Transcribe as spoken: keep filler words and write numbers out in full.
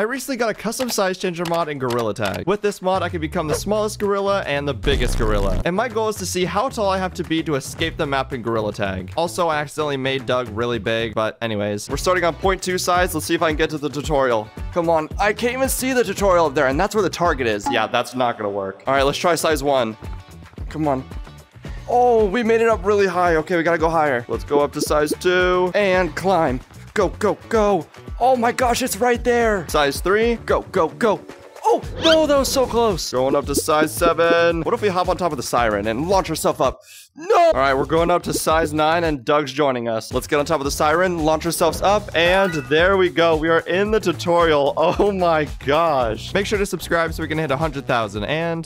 I recently got a custom size changer mod in Gorilla Tag. With this mod, I can become the smallest gorilla and the biggest gorilla. And my goal is to see how tall I have to be to escape the map in Gorilla Tag. Also, I accidentally made Doug really big, but anyways. We're starting on point two size. Let's see if I can get to the tutorial. Come on. I can't even see the tutorial up there, and that's where the target is. Yeah, that's not gonna work. All right, let's try size one. Come on. Oh, we made it up really high. Okay, we gotta go higher. Let's go up to size two and climb. Go, go, go. Oh my gosh, it's right there. Size three. Go, go, go. Oh, no, that was so close. Going up to size seven. What if we hop on top of the siren and launch ourselves up? No. All right, we're going up to size nine and Doug's joining us. Let's get on top of the siren, launch ourselves up, and there we go. We are in the tutorial. Oh my gosh. Make sure to subscribe so we can hit one hundred thousand and